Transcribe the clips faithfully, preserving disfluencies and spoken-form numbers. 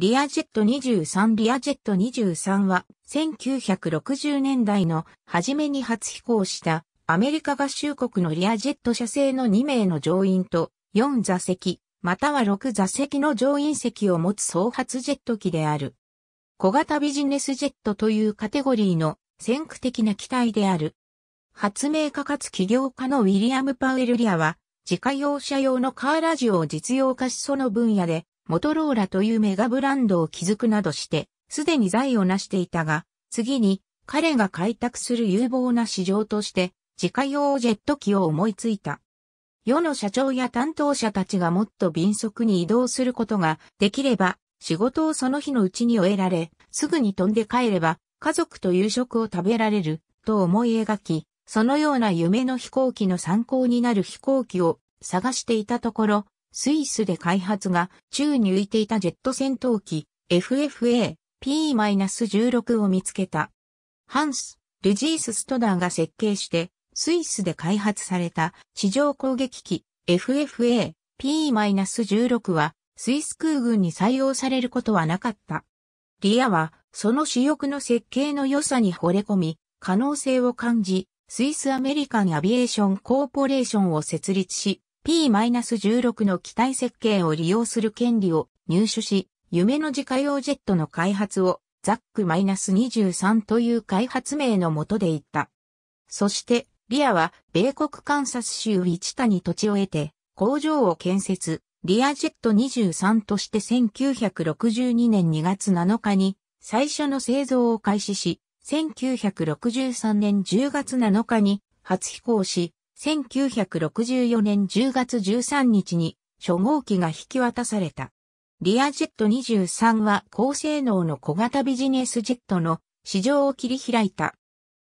リアジェットにじゅうさんリアジェットにじゅうさんはせんきゅうひゃくろくじゅうねんだいの初めに初飛行したアメリカ合衆国のリアジェット社製のにめいの乗員とよん座席またはろく座席の乗員席を持つ総発ジェット機である。小型ビジネスジェットというカテゴリーの先駆的な機体である。発明家かつ起業家のウィリアム・パウエル・リアは自家用車用のカーラジオを実用化しその分野でモトローラというメガブランドを築くなどして、すでに財を成していたが、次に彼が開拓する有望な市場として、自家用ジェット機を思いついた。世の社長や担当者たちがもっと迅速に移動することができれば、仕事をその日のうちに終えられ、すぐに飛んで帰れば、家族と夕食を食べられる、と思い描き、そのような夢の飛行機の参考になる飛行機を探していたところ、スイスで開発が宙に浮いていたジェット戦闘機 エフエフエー ピーじゅうろく を見つけた。Hans-Luzius Studerが設計してスイスで開発された地上攻撃機 エフエフエー ピーじゅうろく はスイス空軍に採用されることはなかった。リアはその主翼の設計の良さに惚れ込み可能性を感じスイスアメリカンアビエーションコーポレーションを設立しピーじゅうろく の機体設計を利用する権利を入手し、夢の自家用ジェットの開発をザック にじゅうさん という開発名の下で行った。そして、リアは米国カンサス州ウィチタに土地を得て、工場を建設、リアジェットにじゅうさんとしてせんきゅうひゃくろくじゅうにねんにがつなのかに最初の製造を開始し、せんきゅうひゃくろくじゅうさんねんじゅうがつなのかに初飛行し、せんきゅうひゃくろくじゅうよねんじゅうがつじゅうさんにちに初号機が引き渡された。リアジェットにじゅうさんは高性能の小型ビジネスジェットの市場を切り開いた。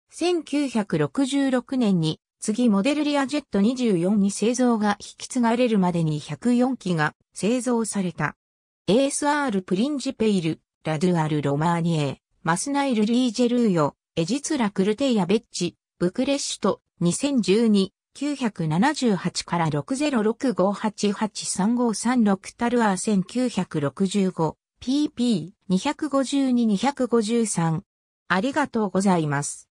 せんきゅうひゃくろくじゅうろくねんに次モデルリアジェットにじゅうよんに製造が引き継がれるまでにひゃくよんきが製造された。エーエスアール プリンジペイル、ラドゥアル・ロマーニエ、マスナイル・リージェルーヨ、エジツラ・クルテイア・ベッチ、ブクレッシュト、にせんじゅうに きゅうななはち ろくまるろくご はちはちさんごさんろくタルアー せんきゅうひゃくろくじゅうご ピーピー にごに にごさん ありがとうございます。